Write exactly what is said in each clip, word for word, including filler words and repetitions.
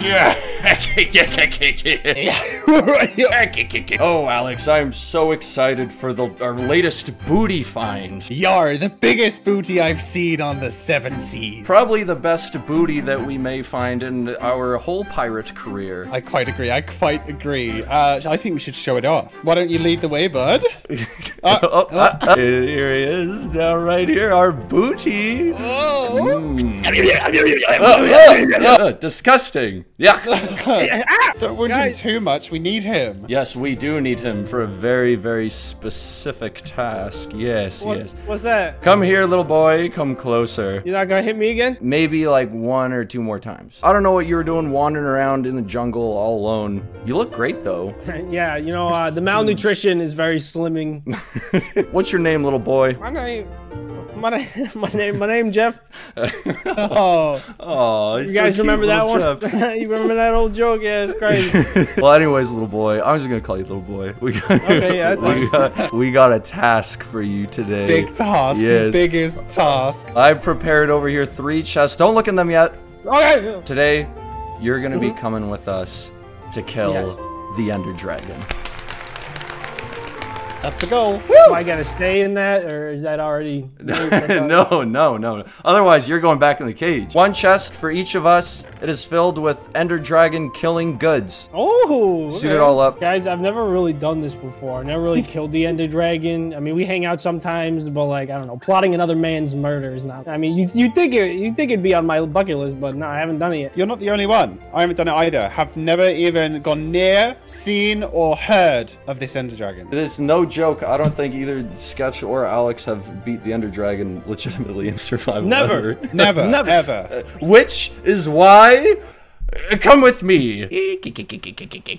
Yeah. Oh, Alex, I am so excited for the our latest booty find. Yar, the biggest booty I've seen on the seven seas. Probably the best booty that we may find in our whole pirate career. I quite agree. I quite agree. Uh, I think we should show it off. Why don't you lead the way, bud? uh, oh, uh, uh, here he is, down right here, our booty. Oh. Mm. uh, uh, uh, disgusting. Yeah. Don't wound him too much. We need him. Yes, we do need him for a very, very specific task. Yes, what, yes. What's that? Come here, little boy. Come closer. You're not gonna hit me again? Maybe like one or two more times. I don't know what you were doing wandering around in the jungle all alone. You look great, though. Yeah, you know, uh, the malnutrition is very slimming. What's your name, little boy? My name... My name, my name, my name, Jeff. Oh, oh! You guys so remember that one? You remember that old joke? Yeah, it's crazy. Well, anyways, little boy, I'm just gonna call you little boy. We got, okay, yeah, we, got we got a task for you today. Big task, yes. The biggest task. I've prepared over here three chests. Don't look in them yet. Okay. Today, you're gonna mm-hmm. be coming with us to kill yes. the Ender Dragon. That's the goal. Woo! Am I gonna stay in that, or is that already? no, no, no. Otherwise, you're going back in the cage. One chest for each of us. It is filled with Ender Dragon killing goods. Oh, okay. Suit it all up, guys. I've never really done this before. I never really killed the Ender Dragon. I mean, we hang out sometimes, but like I don't know, plotting another man's murder is not. I mean, you you think it you think it'd be on my bucket list, but no, I haven't done it yet. You're not the only one. I haven't done it either. Have never even gone near, seen, or heard of this Ender Dragon. There's no joke. Joke, I don't think either Sketch or Alex have beat the Ender Dragon legitimately in survival. Never, never, never, ever. Which is why, come with me.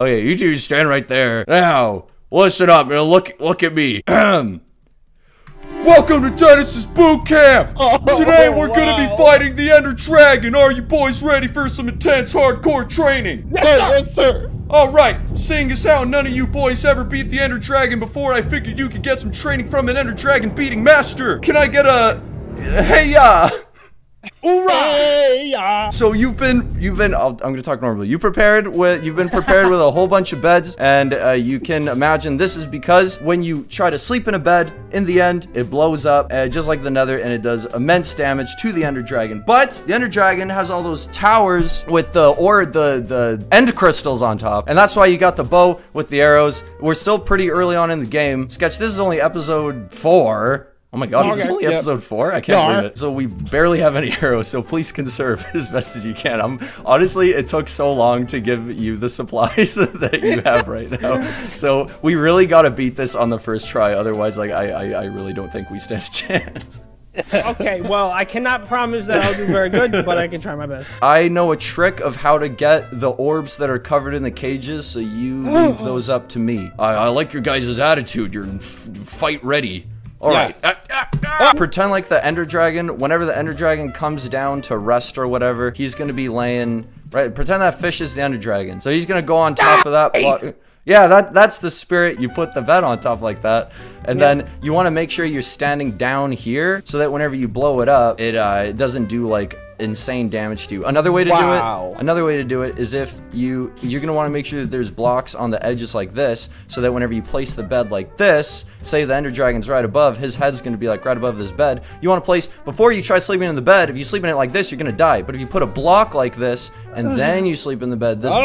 Oh yeah, you two stand right there. Now, listen up and look, look at me. Welcome to Dennis's boot camp! Oh, Today we're wow. gonna be fighting the Ender Dragon. Are you boys ready for some intense hardcore training? Yes sir! Yes, sir. Alright, seeing as how none of you boys ever beat the Ender Dragon before, I figured you could get some training from an Ender Dragon beating master. Can I get a hey-ya? Hoorah! So you've been, you've been. I'll, I'm gonna talk normally. You prepared with, you've been prepared with a whole bunch of beds, and uh, you can imagine this is because when you try to sleep in a bed, in the end it blows up, uh, just like the Nether, and it does immense damage to the Ender Dragon. But the Ender Dragon has all those towers with the or the the end crystals on top, and that's why you got the bow with the arrows. We're still pretty early on in the game. Sketch. This is only episode four. Oh my god, okay, is this only yep. episode four? I can't believe it. So we barely have any arrows, so please conserve as best as you can. I'm honestly, it took so long to give you the supplies that you have right now. So we really gotta beat this on the first try, otherwise like I, I, I really don't think we stand a chance. Okay, well, I cannot promise that I'll do very good, but I can try my best. I know a trick of how to get the orbs that are covered in the cages, so you leave those up to me. I, I like your guys' attitude. You're fight ready. All yeah. right. Uh, uh, uh. Pretend like the Ender Dragon, whenever the Ender Dragon comes down to rest or whatever, he's going to be laying, right? Pretend that fish is the Ender Dragon. So he's going to go on top of that block. Yeah, that, that's the spirit. You put the bed on top like that. And yeah. then you want to make sure you're standing down here so that whenever you blow it up, it, uh, it doesn't do like insane damage to you. Another way to wow. do it, another way to do it is if you, you're gonna wanna make sure that there's blocks on the edges like this, so that whenever you place the bed like this, say the Ender Dragon's right above, his head's gonna be like right above this bed. You wanna place, before you try sleeping in the bed, if you sleep in it like this, you're gonna die. But if you put a block like this, and then you sleep in the bed, this oh,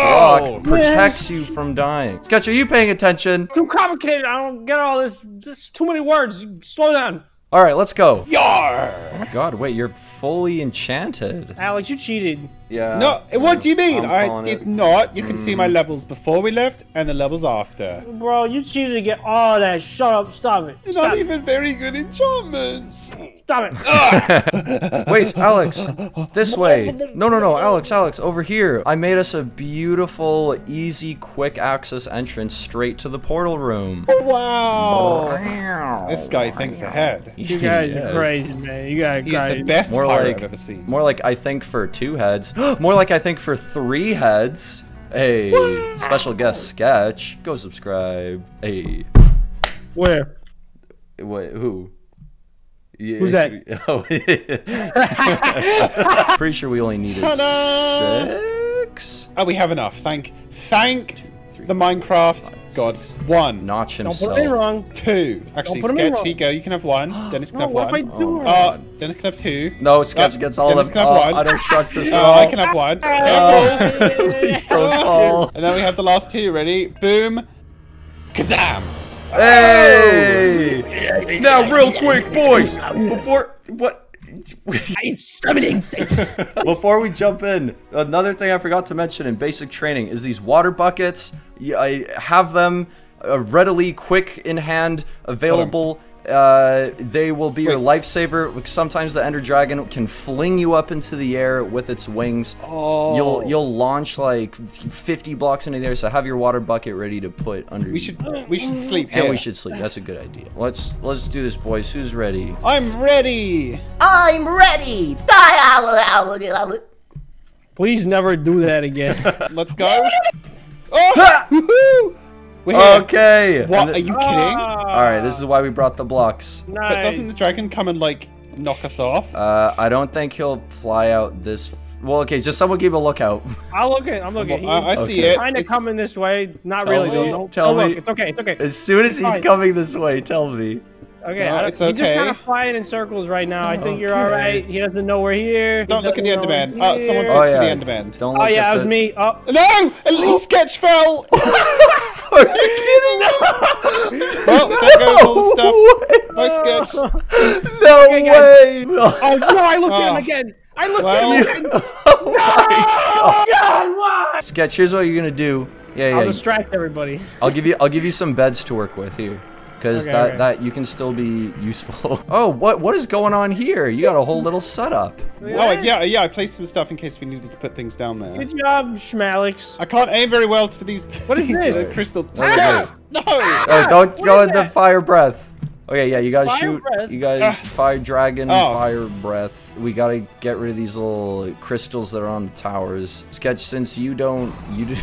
block protects man. you from dying. Sketch, are you paying attention? Too complicated, I don't get all this, this is too many words, slow down. All right, let's go. Yar! Oh my god, wait, you're fully enchanted. Alex, you cheated. Yeah. No, what do you mean? I did it. not. You can mm. see my levels before we left and the levels after. Bro, you cheated to get all that. Shut up, stop it. Stop not it. even very good enchantments. Stop it. Wait, Alex, this way. No, no, no, Alex, Alex, over here. I made us a beautiful, easy, quick access entrance straight to the portal room. Wow. This guy thinks ahead. You guys are crazy, man. You guys are crazy. He's the best pirate like, I've ever seen. More like I think for two heads. More like I think for three heads. Hey, what? Special guest Sketch. Go subscribe. Hey. Where? Wait, who? Yeah. Who's that? Oh, yeah. Pretty sure we only needed six. Oh, we have enough. Thank, thank two, three, the Minecraft five, gods. Six. One. Notch himself. Don't put it in wrong. Two. Actually, Sketch, here you go. You can have one. Dennis can no, have what one. If I do oh, uh, Dennis can have two. No, Sketch uh, gets all Dennis of them. Oh, I don't trust this. Oh, I can have one. Oh. Please don't fall. And then we have the last two. Ready? Boom. Kazam. Hey! Oh. Now, real quick, boys. Before what? I'm summoning Satan. Before we jump in, another thing I forgot to mention in basic training is these water buckets. I have them readily, quick in hand, available. Uh, they will be quick. Your lifesaver. Sometimes the Ender Dragon can fling you up into the air with its wings. Oh. You'll you'll launch like fifty blocks into the air. So have your water bucket ready to put under. We you. should we should sleep. And yeah, we should sleep. That's a good idea. Let's let's do this, boys. Who's ready? I'm ready. I'm ready. Please never do that again. Let's go. Oh! We're okay. Here. What? Are you kidding? Ah. All right, this is why we brought the blocks. Nice. But doesn't the dragon come and like knock us off? Uh, I don't think he'll fly out this. F well, okay, just someone keep a lookout. I'll look at. I'm looking. I, I okay. see it. Kind of coming this way. Not really. Me, no, tell no me. Look. It's okay. It's okay. As soon as he's coming this way, tell me. Okay, no, I it's okay. He's just kind of flying in circles right now. I think okay. you're all right. He doesn't know we're here. He don't look at the Enderman. Oh, someone looked oh, yeah. at the Enderman. Don't look oh yeah, it was me. Oh no! At least Sketch fell. Are you kidding me? Well, there goes all the stuff. Bye, Sketch. No okay, way. Oh, no, I looked oh. at him again. I looked well, at him again. Oh no! God. God, why? Sketch, here's what you're going to do. Yeah, yeah. I'll distract everybody. I'll give you I'll give you some beds to work with here. Because okay, that, okay. that you can still be useful. Oh, what what is going on here? You got a whole little setup. Oh, yeah, yeah. I placed some stuff in case we needed to put things down there. Good job, Schmalix. I can't aim very well for these. What is these this? Crystal. Ah! No. Oh, don't what go in the fire breath. Okay, yeah, you gotta fire shoot. Breath? You gotta uh. fire dragon, oh. fire breath. We gotta get rid of these little crystals that are on the towers. Sketch, since you don't, you do,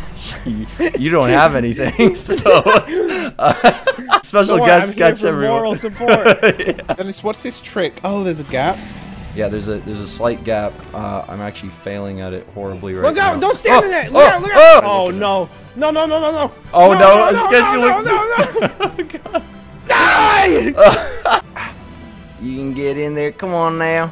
you, you don't have anything, so. Uh, Special Don't guest worry, Sketch, everyone. Moral support. Yeah. Dennis, what's this trick? Oh, there's a gap. Yeah, there's a there's a slight gap. Uh, I'm actually failing at it horribly right look now. Look out! Don't stand oh, in there. Look oh, out! Look out! Oh, oh no! No! No! No! No! No! Oh no! no, no Sketch, no, you look. No! No! No! Die! You can get in there. Come on now.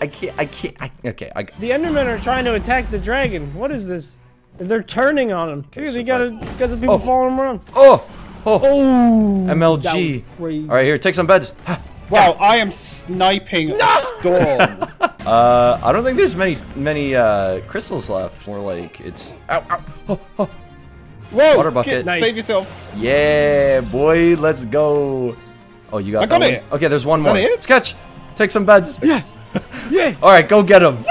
I can't. I can't. I, okay. I, the Endermen are trying to attack the dragon. What is this? They're turning on him. Okay, so they got got the people oh, following around. Oh. Oh, oh, M L G. All right, here, take some beds. Wow, I am sniping no! storm. uh, I don't think there's many, many uh, crystals left. More like it's. Ow, ow, oh, oh. Whoa! Water bucket. Get, save yourself. Yeah, boy, let's go. Oh, you got. I that got one? it. Okay, there's one Is more. That it? Sketch, take some beds. Yes. Yeah. All right, go get them.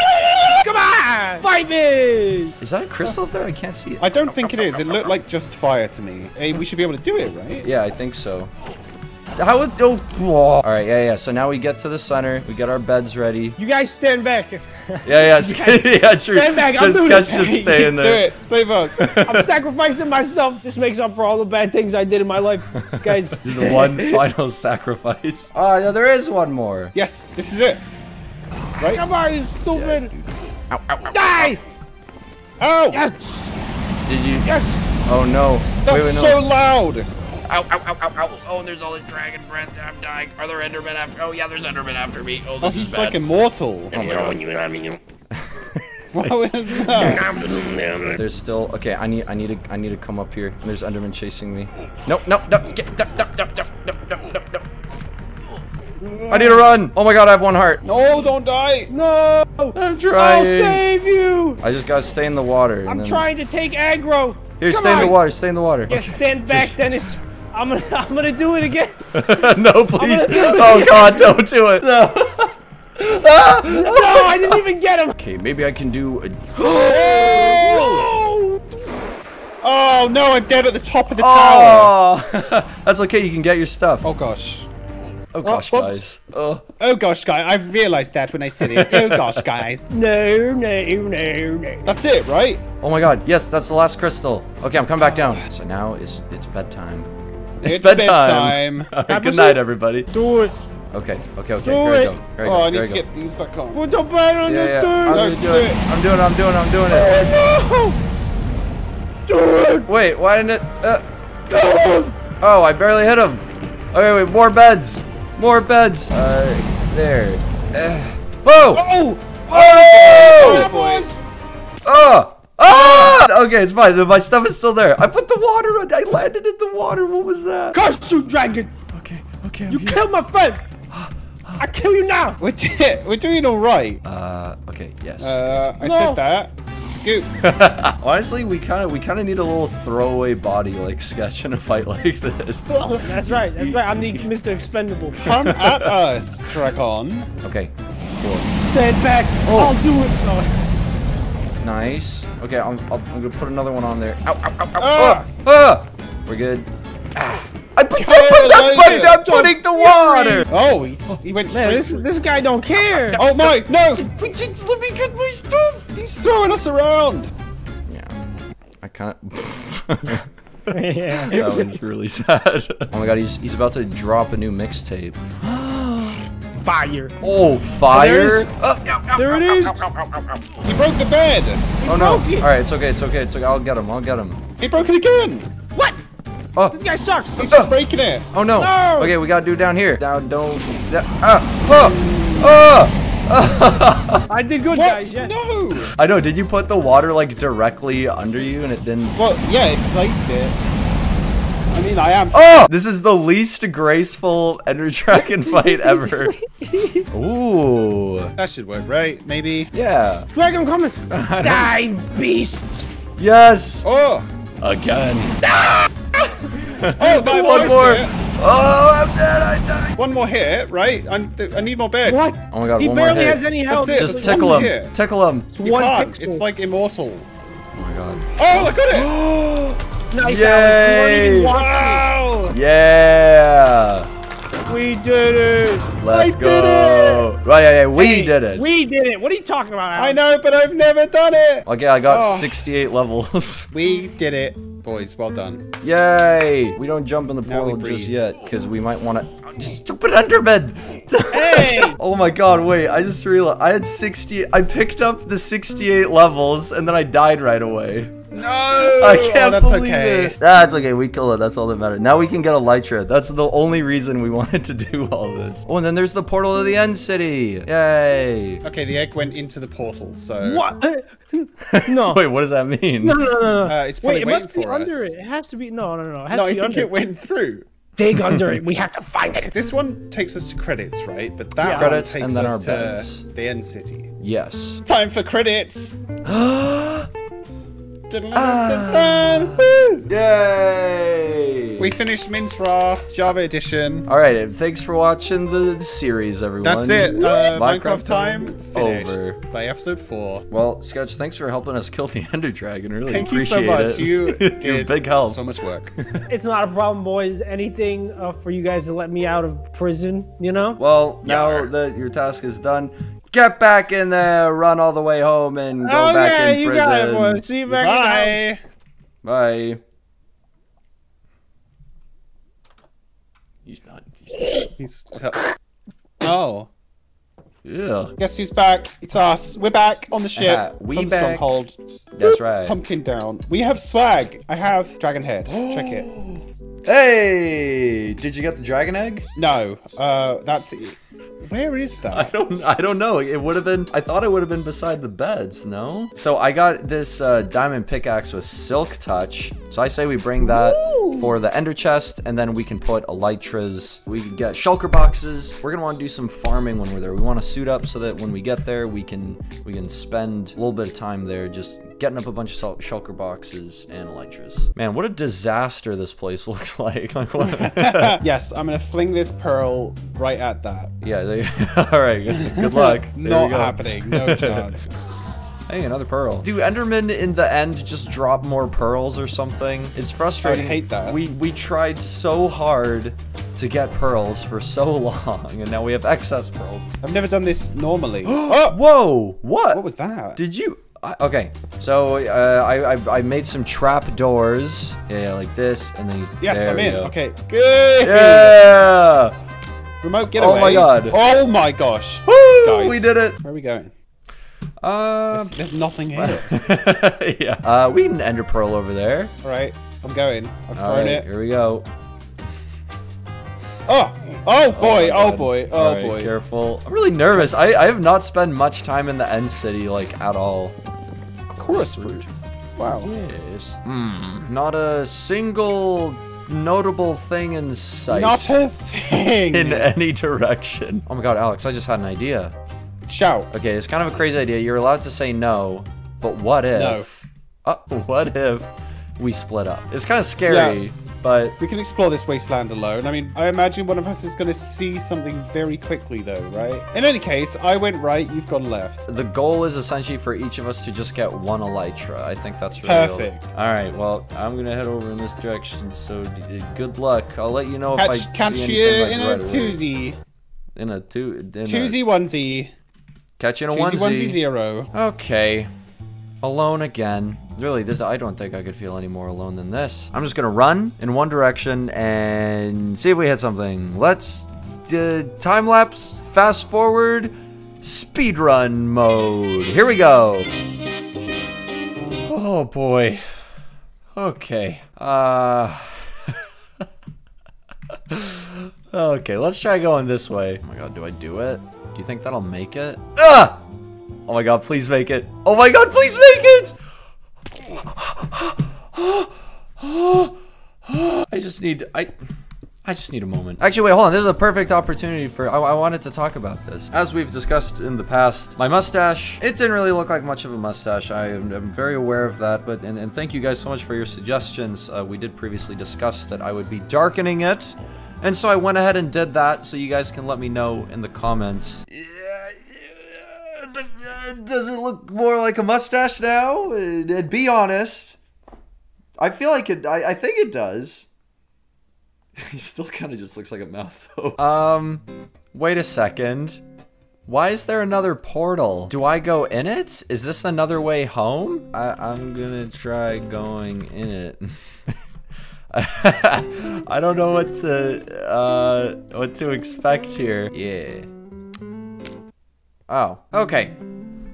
Come on! Fight me! Is that a crystal up there? I can't see it. I don't think it is. It looked like just fire to me. Hey, we should be able to do it, right? Yeah, I think so. How would... Oh, all right, yeah, yeah. So now we get to the center. We get our beds ready. You guys stand back. Yeah, yeah. Yeah, true. Stand back. I'm doing Sketch, just stay in there. Do it. Save us. I'm sacrificing myself. This makes up for all the bad things I did in my life, guys. This is one final sacrifice. Oh, no, there is one more. Yes, this is it. Right? Come on, you stupid. Yeah, Ow, ow, ow, Die! Ow! Yes! Did you? Yes! Oh no. That's wait, wait, no. so loud! Ow, ow, ow, ow, ow. Oh, and there's all this dragon breath and I'm dying. Are there Endermen after? Oh yeah, there's Endermen after me. Oh, this oh, is bad. Like immortal. Oh, no. What was that? There's still, okay, I need, I need to, I need to come up here. And there's Endermen chasing me. No, no, no, get, no, no, no, no, no, no, no. I need to run. Oh my god, I have one heart. No, don't die. No. I'm trying. I'll save you. I just gotta stay in the water. And I'm then... trying to take aggro. Here, Come stay on. in the water. Stay in the water. Yeah, stand back, just... Dennis. I'm gonna, I'm gonna do it again. No, please. Oh god, don't do it. No. Ah! No, I didn't even get him. Okay, maybe I can do a... Oh! Oh no, I'm dead at the top of the oh. tower. That's okay. You can get your stuff. Oh gosh. Oh gosh, oh, guys. Oh. oh gosh, guys. I realized that when I said it. Oh gosh, guys. No, no, no, no. That's it, right? Oh my god. Yes, that's the last crystal. Okay, I'm coming back down. So now it's it's bedtime. It's, it's bedtime. bedtime. Right, good night, everybody. Do it. Okay, okay, okay. Do Great it. Go. Great oh, go. I need Great to go. get these back on. Put the bed on yeah, the yeah. I'm, no, doing do it. It. I'm doing it. I'm doing it. I'm doing it. Oh, no. Dude. Wait, why didn't it? Uh, oh, I barely hit him. Okay, wait, more beds. More beds. Uh, there. Uh, whoa! Oh! Whoa! Oh! Ah! Okay, it's fine. My stuff is still there. I put the water on. I landed in the water. What was that? Curse you, dragon! Okay, okay. I'm you here. Killed my friend. I kill you now. We're, we're doing all right. Uh, okay, yes. Uh, I no. said that. Scoop. Honestly, we kind of we kind of need a little throwaway body like Sketch in a fight like this. That's right. That's right. I'm the Mister Expendable. Come at us, Dragon. Okay. Cool. Stand back. Oh. I'll do it. Oh. Nice. Okay, I'm, I'm gonna put another one on there. Ow, ow, ow, ow. Ah. Ah. We're good. Ah. I put, put, put, I'm putting the water! Oh, he's, he went straight. Man, this, this guy don't care! Oh my, no! Just let me get my stuff! He's throwing us around! Yeah. I can't. Yeah. That was really sad. Oh my god, he's, he's about to drop a new mixtape. Fire. Oh, fire? There it is! He broke the bed! He oh no. Alright, it's okay, it's okay, it's okay. I'll get him, I'll get him. He broke it again! What? Oh. This guy sucks. He's just breaking it. Oh no. no. Okay, we gotta do down here. Down, don't. Down, ah. Oh. Oh. I did good, what? guys. Yeah. No. I know. Did you put the water like directly under you and it didn't? Well, yeah, it placed it. I mean, I am. Oh! This is the least graceful Ender Dragon fight ever. Ooh. That should work, right? Maybe. Yeah. Dragon coming. Die, beast. Yes. Oh. Again. Ah! Oh, that's one more! Hit. Oh, I'm dead! I died. One more hit, right? I'm I need more beds. What? Oh my god! He one barely more hit. has any health. That's it. Just tickle him. Hit. Tickle him. It's you one can't. It's like immortal. Oh my god! Oh, I got it! Nice, Yay! Alex. Wow! Yeah! We did it! Let's I go! Did it. Right, yeah, yeah, we hey, did it. We did it. What are you talking about, Alex? I know, but I've never done it. Okay, I got oh. sixty-eight levels. We did it. Boys, well done. Yay! We don't jump in the portal just yet, because we might want to... Oh, stupid Enderman! Hey! Oh my god, wait, I just realized I had sixty... I picked up the sixty-eight levels, and then I died right away. No! I can't oh, that's believe okay. it. That's okay, we kill it, that's all that matters. Now we can get Elytra. That's the only reason we wanted to do all this. Oh, and then there's the portal of the end city. Yay! Okay, the egg went into the portal, so... What? No. Wait, what does that mean? No, no, no, no. Uh, it's probably Wait, it waiting must be for under us. It. It has to be... No, no, no. It has no, to be I think under. it went through. Dig under it. We have to find it. This one takes us to credits, right? But that yeah. credits one takes and then us our beds. To the end city. Yes. Time for credits. Ah. Yay! We finished Minecraft Java Edition. All right, thanks for watching the, the series, everyone. That's it. Uh, Minecraft, Minecraft time, time finished over. By episode four. Well, Sketch, thanks for helping us kill the Ender Dragon. Really Thank appreciate you so much. It. You did You're big help. So much work. It's not a problem, boys. Anything uh, for you guys to let me out of prison, you know? Well, now yeah. that your task is done. Get back in there, run all the way home, and go oh, back yeah, in you prison. Got it, boy. See you back Bye. Bye. He's not. He's not. He's... Oh. Yeah. Guess who's back? It's us. We're back on the ship. Uh, we From back. Stronghold. That's right. Pumpkin down. We have swag. I have dragon head. Check it. Hey! Did you get the dragon egg? No. Uh, that's it. Where is that? I don't. I don't know. It would have been. I thought it would have been beside the beds. No. So I got this uh, diamond pickaxe with silk touch. So I say we bring that Ooh. for the ender chest, and then we can put elytras. We can get shulker boxes. We're gonna want to do some farming when we're there. We want to suit up so that when we get there, we can we can spend a little bit of time there just getting up a bunch of shulker boxes and elytras. Man, what a disaster this place looks like. Like what? Yes, I'm gonna fling this pearl right at that. Yeah. All right, good, good luck. Not go. happening, no chance. Hey, another pearl. Do Enderman in the end just drop more pearls or something? It's frustrating. I hate that. We, we tried so hard to get pearls for so long, and now we have excess pearls. I've never done this normally. Oh! Whoa, what? What was that? Did you? I, okay, so uh, I, I I made some trap doors. Yeah, like this, and then Yes, I'm in, go. okay. Good! Yeah! Remote getaway. Oh my god. Oh my gosh. Woo! Guys. We did it. Where are we going? Uh, there's, there's nothing here. Yeah. Uh, we need an ender pearl over there. All right, I'm going. I've All thrown right, it. Here we go. Oh! Oh boy! Oh, oh boy! Oh right, boy! Careful! I'm really nervous. I I have not spent much time in the end city like at all. Chorus fruit. Wow. Yes. Mm, not a single notable thing in sight. Not a thing in any direction. Oh my God, Alex! I just had an idea. Shout. Okay, it's kind of a crazy idea. You're allowed to say no, but what if? No. Oh, what if we split up? It's kind of scary. Yeah. But we can explore this wasteland alone. I mean, I imagine one of us is going to see something very quickly, though, right? In any case, I went right, you've gone left. The goal is essentially for each of us to just get one Elytra. I think that's really perfect. Old. All right, well, I'm going to head over in this direction, so good luck. I'll let you know catch, if I catch see you anything like in, right a away. in a two, in twosie. A twosie onesie. Catch you in a twosie, onesie. Onesie zero. Okay. Alone again. Really, this I don't think I could feel any more alone than this. I'm just gonna run in one direction and see if we hit something. Let's uh, time lapse, fast forward, speed run mode. Here we go. Oh boy. Okay. Uh. Okay, let's try going this way. Oh my God, do I do it? Do you think that'll make it? Ah! Oh my God, please make it. Oh my God, please make it! I just need, I I just need a moment. Actually, wait, hold on. This is a perfect opportunity for, I, I wanted to talk about this. As we've discussed in the past, my mustache, it didn't really look like much of a mustache. I am I'm very aware of that, but, and, and thank you guys so much for your suggestions. Uh, we did previously discuss that I would be darkening it, and so I went ahead and did that, so you guys can let me know in the comments. Does it look more like a mustache now? And be honest, I feel like it. I, I think it does. He still kind of just looks like a mouth, though. Um, wait a second. Why is there another portal? Do I go in it? Is this another way home? I, I'm gonna try going in it. I don't know what to uh, what to expect here. Yeah. Oh, okay.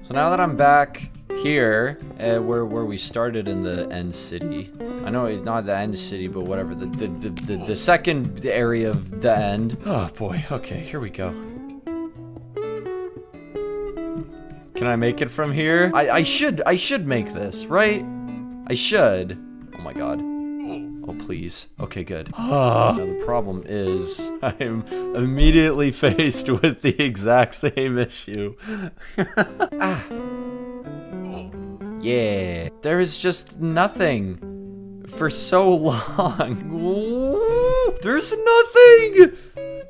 So now that I'm back here, uh, where where we started in the end city, I know it's not the end city, but whatever, the the the, the, the second area of the end. Oh boy. Okay, here we go. Can I make it from here? I I should I should make this, right? I should. Oh my God. Oh please. Okay, good. Now the problem is I'm immediately faced with the exact same issue. Ah. Yeah. There is just nothing for so long. There's nothing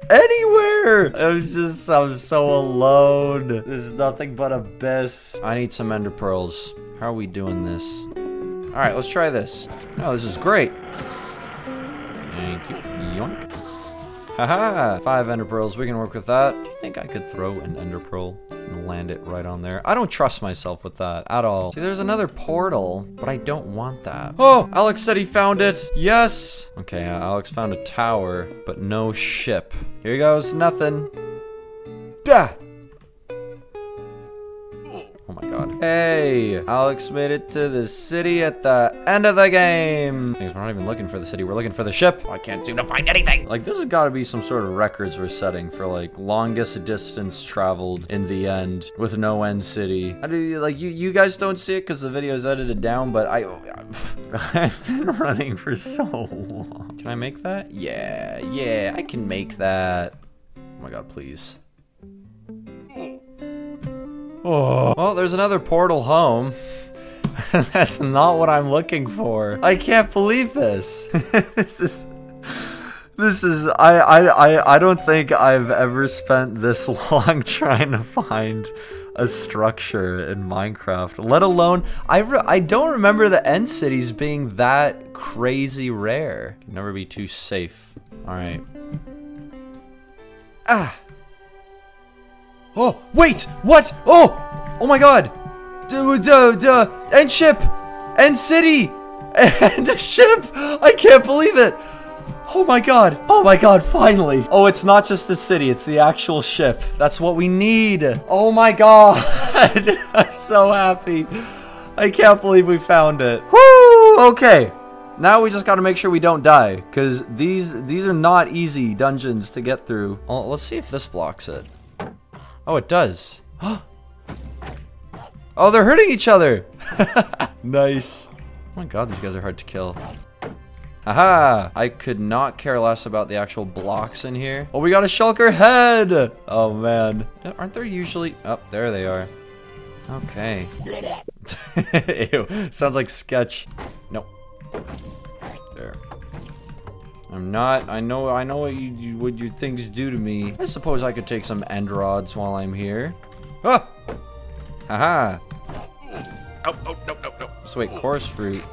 anywhere. I'm just I'm so alone. There's nothing but abyss. I need some ender pearls. How are we doing this? All right, let's try this. Oh, this is great. Thank you. Yonk. Haha! Five ender pearls. We can work with that. Do you think I could throw an ender pearl and land it right on there? I don't trust myself with that at all. See, there's another portal, but I don't want that. Oh, Alex said he found it. Yes. Okay, uh, Alex found a tower, but no ship. Here goes nothing. Duh. Oh my God. Hey, Alex made it to the city at the end of the game. We're not even looking for the city. We're looking for the ship. Oh, I can't seem to find anything. Like, this has got to be some sort of records we're setting for, like, longest distance traveled in the end with no end city. I do, like, you you guys don't see it because the video is edited down, but I, I've been running for so long. Can I make that? Yeah, yeah, I can make that. Oh my God, please. Oh. Well, there's another portal home. That's not what I'm looking for. I can't believe this. This is... This is... I, I, I, I don't think I've ever spent this long trying to find a structure in Minecraft. Let alone... I, re I don't remember the end cities being that crazy rare. Can never be too safe. Alright. Ah! Oh, wait! What? Oh! Oh my God! Duh, duh, duh. End ship! End city! End ship! I can't believe it! Oh my god! Oh my god, finally! Oh, it's not just the city, it's the actual ship. That's what we need! Oh my god! I'm so happy. I can't believe we found it. Woo! Okay. Now we just gotta make sure we don't die, because these these are not easy dungeons to get through. Oh, let's see if this blocks it. Oh, it does. Oh, they're hurting each other! Nice. Oh my god, these guys are hard to kill. Haha! I could not care less about the actual blocks in here. Oh, we got a Shulker head! Oh man. Aren't there usually... Oh, there they are. Okay. Ew. Sounds like Sketch. Nope. There. I'm not... I know I know what, you, what your things do to me. I suppose I could take some end rods while I'm here. Ah! Haha! Oh, oh, no, no, no. So wait, coarse fruit.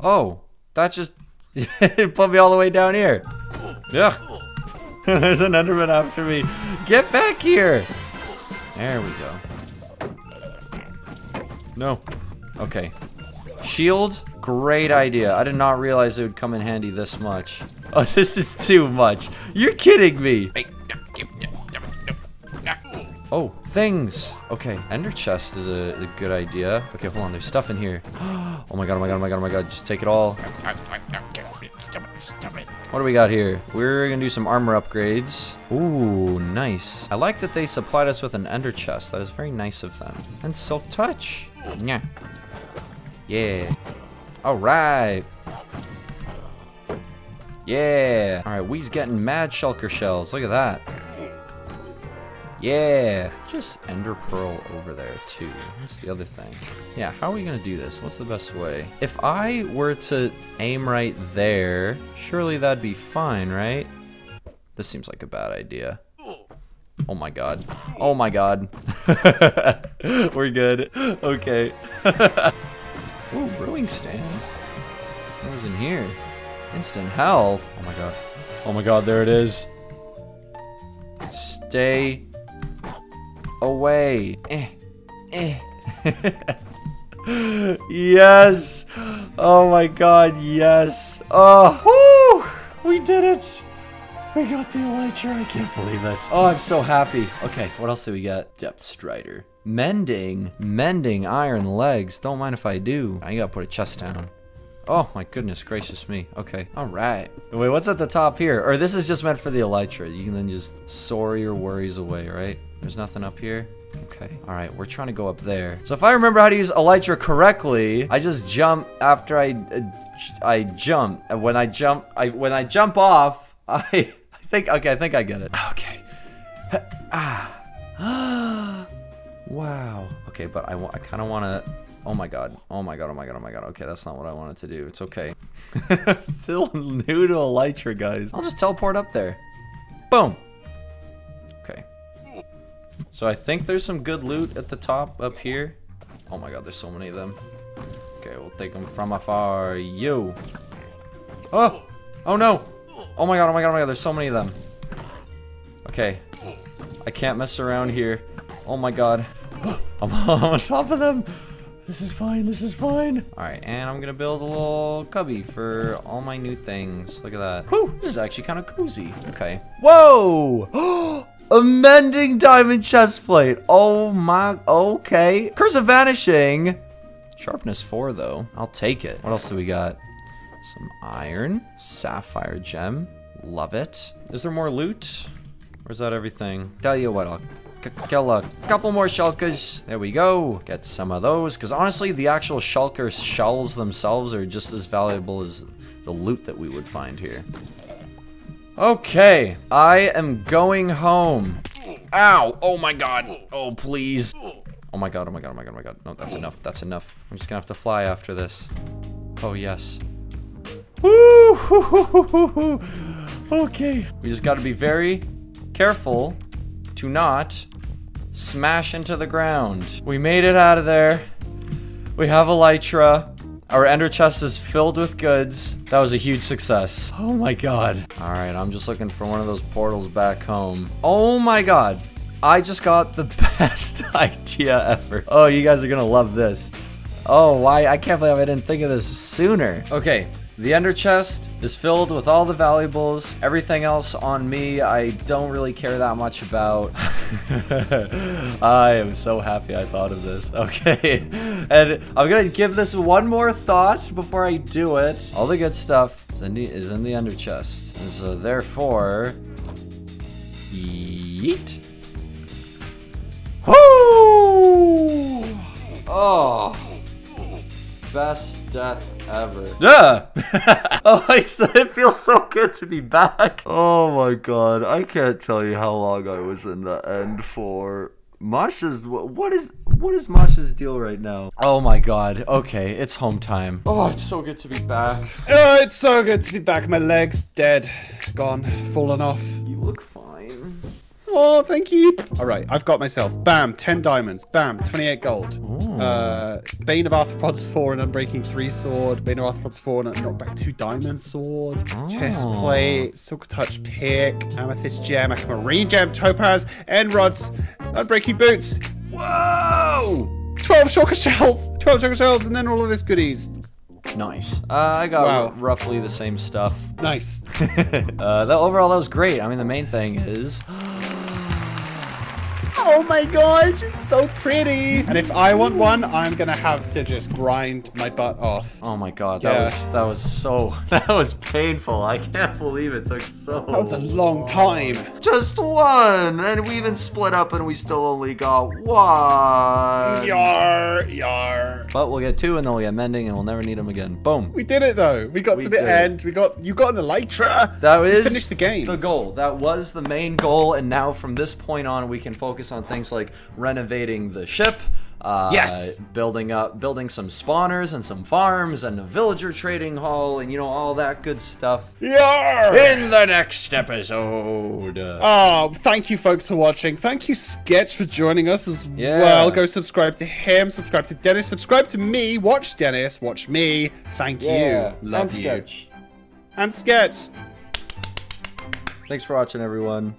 Oh, that just it put me all the way down here. Yeah. There's an Enderman after me. Get back here. There we go. No. Okay. Shield, great idea. I did not realize it would come in handy this much. Oh, this is too much. You're kidding me. Oh, things. Okay, ender chest is a, a good idea. Okay, hold on, there's stuff in here. Oh my god, oh my god, oh my god, oh my god, just take it all. What do we got here? We're gonna do some armor upgrades. Ooh, nice. I like that they supplied us with an ender chest. That is very nice of them. And silk touch. Yeah. Yeah. Alright. Yeah. Alright, we's getting mad shulker shells. Look at that. Yeah, just ender pearl over there too. That's the other thing. Yeah, how are we gonna do this? What's the best way? If I were to aim right there, surely that'd be fine, right? This seems like a bad idea. Oh my god. Oh my god. We're good. Okay. Ooh, brewing stand. What was in here? Instant health. Oh my god. Oh my god, there it is. Stay away. Eh. Eh. Yes. Oh my god, yes. Oh, woo! We did it. We got the Elytra. I can't believe it. Oh, I'm so happy. Okay, what else do we got? Depth Strider. Mending. Mending iron legs. Don't mind if I do. I gotta put a chest down. Oh my goodness gracious me. Okay. Alright. Wait, what's at the top here? Or this is just meant for the Elytra. You can then just soar your worries away, right? There's nothing up here? Okay. Alright, we're trying to go up there. So if I remember how to use Elytra correctly, I just jump after I... Uh, I jump. And when I jump... I When I jump off, I... I think... Okay, I think I get it. Okay. Ah. Wow. Okay, but I, I kind of want to... Oh my god. Oh my god, oh my god, oh my god. Okay, that's not what I wanted to do. It's okay. Still new to Elytra, guys. I'll just teleport up there. Boom! Okay. So I think there's some good loot at the top up here. Oh my god, there's so many of them. Okay, we'll take them from afar. Yo! Oh! Oh no! Oh my god, oh my god, oh my god, there's so many of them. Okay. I can't mess around here. Oh my god. I'm on top of them! This is fine, this is fine. All right, and I'm gonna build a little cubby for all my new things. Look at that. Whew, this is actually kind of cozy. Okay. Whoa! A mending diamond chest plate. Oh my, okay. Curse of Vanishing. Sharpness four though, I'll take it. What else do we got? Some iron, sapphire gem, love it. Is there more loot? Or is that everything? Tell you what, I'll kill a couple more shulkers. There we go. Get some of those. Because honestly, the actual shulker shells themselves are just as valuable as the loot that we would find here. Okay. I am going home. Ow. Oh my god. Oh, please. Oh my god. Oh my god. Oh my god. Oh my god. No, that's enough. That's enough. I'm just gonna have to fly after this. Oh, yes. Woo! Okay. We just gotta be very careful to not smash into the ground. We made it out of there. We have Elytra. Our ender chest is filled with goods. That was a huge success. Oh my god. All right, I'm just looking for one of those portals back home. Oh my god. I just got the best idea ever. Oh, you guys are gonna love this. Oh, why? I can't believe I didn't think of this sooner. Okay, The ender chest is filled with all the valuables. Everything else on me, I don't really care that much about. I am so happy I thought of this. Okay, and I'm gonna give this one more thought before I do it. All the good stuff is in the, is in the ender chest. And so therefore, yeet. Woo! Oh. Best death ever. Yeah. Oh, I said it feels so good to be back. Oh my god, I can't tell you how long I was in the end for. Masha's, what is what is Masha's deal right now? Oh my god. Okay, it's home time. Oh, it's so good to be back. Oh, it's so good to be back. My leg's dead, gone, fallen off. You look fine. Oh, thank you. All right, I've got myself. Bam, ten diamonds. Bam, twenty-eight gold. Ooh. Uh, Bane of Arthropods four and Unbreaking three sword. Bane of Arthropods four and Knockback two diamond sword. Oh. Chest plate, silk touch pick, amethyst gem, aquamarine gem, topaz, end rods, unbreaking boots. Whoa! twelve shulker shells. twelve shulker shells, and then all of this goodies. Nice. Uh, I got wow. roughly the same stuff. Nice. uh, that, overall, that was great. I mean, the main thing is. Oh my gosh, it's so pretty. And if I want one, I'm gonna have to just grind my butt off. Oh my god, that yeah. was that was so that was painful. I can't believe it took so That was a long time. Just one! And we even split up and we still only got one. Yar, yar. But we'll get two and then we'll get mending and we'll never need them again. Boom. We did it though. We got we to the did. end. We got you got an Elytra. That is we finished the game. The goal. That was the main goal, and now from this point on we can focus on things like renovating the ship, uh, yes, building up, building some spawners and some farms and a villager trading hall, and you know all that good stuff. Yeah. In the next episode. Oh, thank you, folks, for watching. Thank you, Sketch, for joining us as yeah. well. Go subscribe to him. Subscribe to Dennis. Subscribe to me. Watch Dennis. Watch me. Thank yeah. you. Love and you. Sketch. And Sketch. Thanks for watching, everyone.